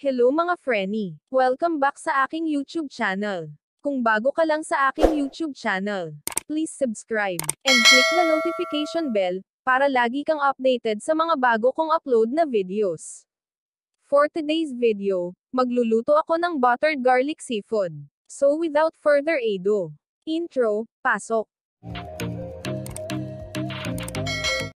Hello mga Freny! Welcome back sa aking YouTube channel. Kung bago ka lang sa aking YouTube channel, please subscribe and click the notification bell para lagi kang updated sa mga bago kong upload na videos. For today's video, magluluto ako ng buttered garlic seafood. So without further ado, intro, pasok!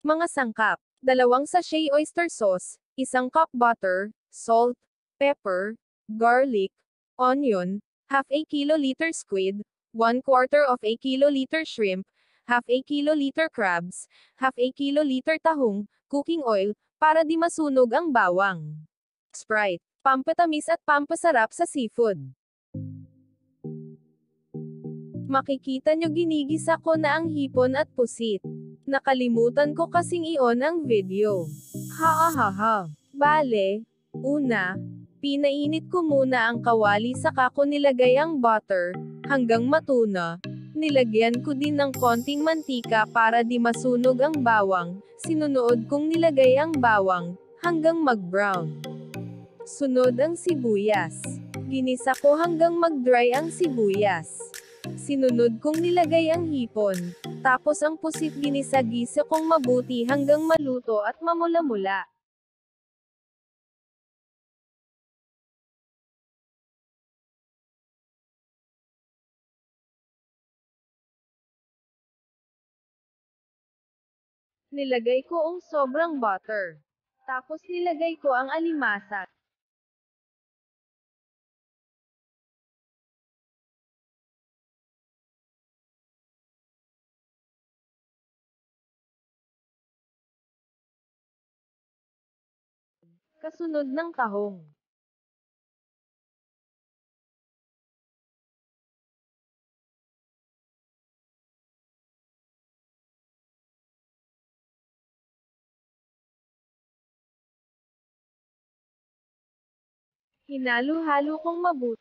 Mga sangkap: 2 sachet oyster sauce, 1 cup butter, salt, pepper, garlic, onion, half a kiloliter squid, 1/4 of a kiloliter shrimp, half a kiloliter crabs, half a kiloliter tahong, cooking oil, para di masunog ang bawang. Sprite, pampatamis at pampasarap sa seafood. Makikita nyo ginigisa ko na ang hipon at pusit. Nakalimutan ko kasing iyon ang video. Bale, una, pinainit ko muna ang kawali saka ko nilagay ang butter, hanggang matuna. Nilagyan ko din ng konting mantika para di masunog ang bawang, sinunood kong nilagay ang bawang, hanggang mag-brown. Sunod ang sibuyas. Ginisa ko hanggang mag-dry ang sibuyas. Sinunod kong nilagay ang hipon, tapos ang pusit ginisa-gisa kong mabuti hanggang maluto at mamula-mula. Nilagay ko ang sobrang butter. Tapos nilagay ko ang alimasak. Kasunod ng tahong. Hinalo-halo kong mabuti.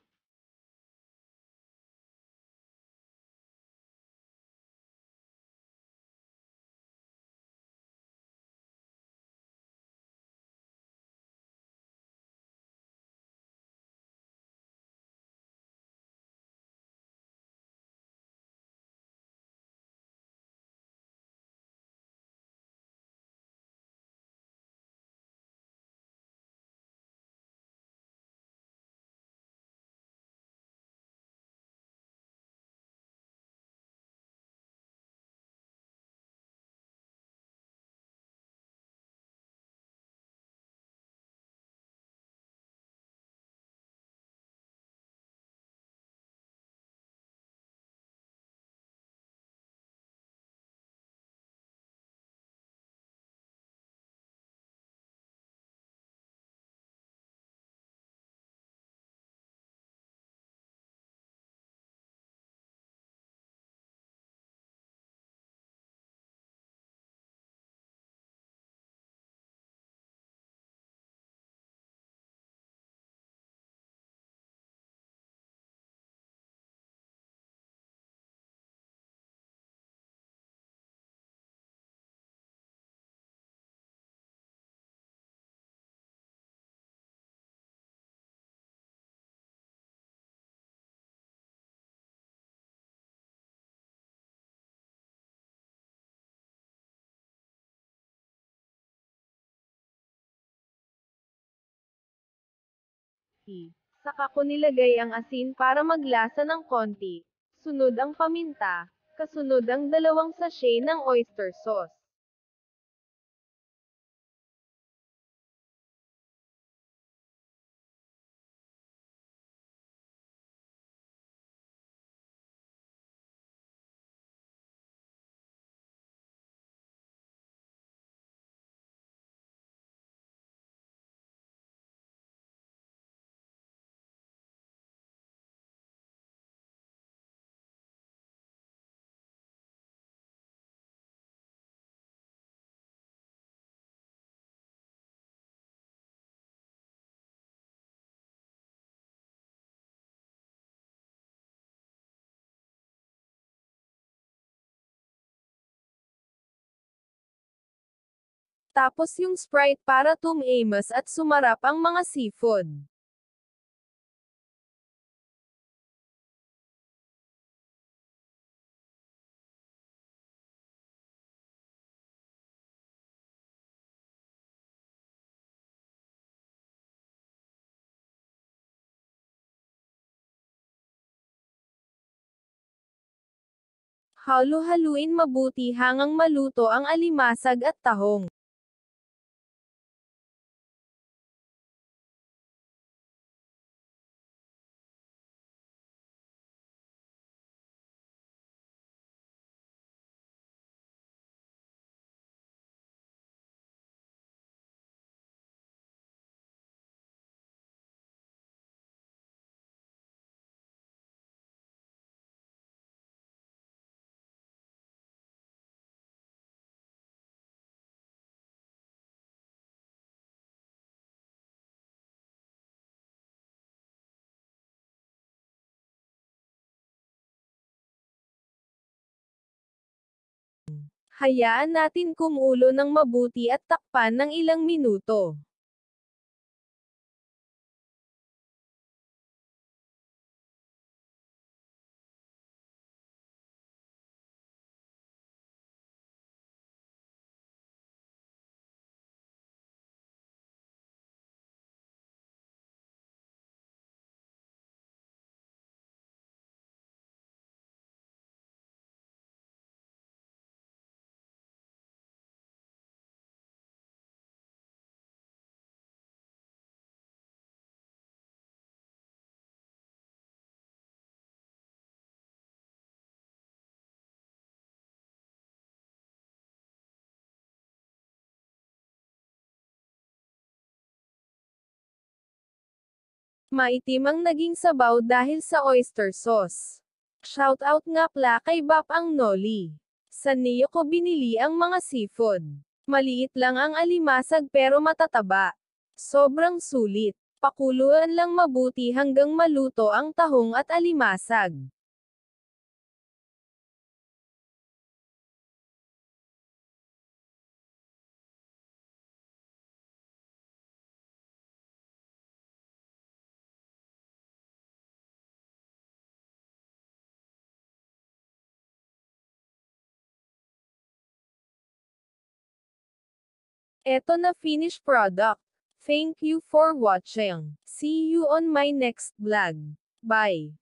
Saka ko nilagay ang asin para maglasa ng konti. Sunod ang paminta, kasunod ang 2 sachet ng oyster sauce. Tapos yung Sprite para tumamis at sumarap ang mga seafood. Halo-haluin mabuti hangang maluto ang alimasag at tahong. Hayaan natin kumulo ng mabuti at takpan ng ilang minuto. Maitim ang naging sabaw dahil sa oyster sauce. Shoutout nga pala kay Bap ang Noli. Sa niyo ko binili ang mga seafood. Maliit lang ang alimasag pero matataba. Sobrang sulit. Pakuluan lang mabuti hanggang maluto ang tahong at alimasag. Eto na finished product. Thank you for watching. See you on my next vlog. Bye.